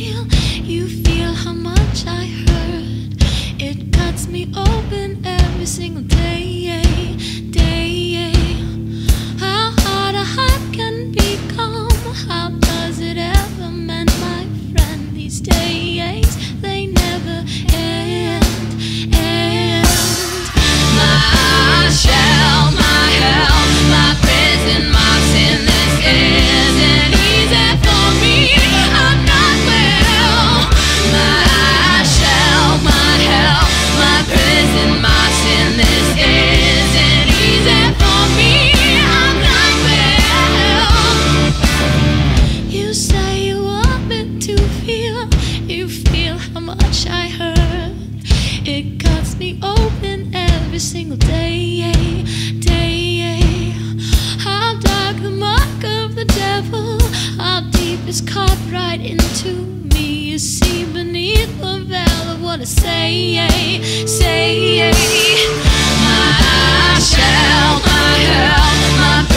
feel, you feel how much I hurt. It cuts me open every single day, day. How hard a heart can become, how does it ever mend, my friend? These days, they never end, My shell, my hell, my prison, my sin, this isn't easy for me. I'm not well. My shell, my hell, my prison, my sin, this isn't easy for me. I'm not well. You say you want me to feel, you feel how much I hurt. It cuts me open every single day, How dark the mark of the devil, how deep it's cut right into me. You see beneath the veil of what I say, My shell, my hell, my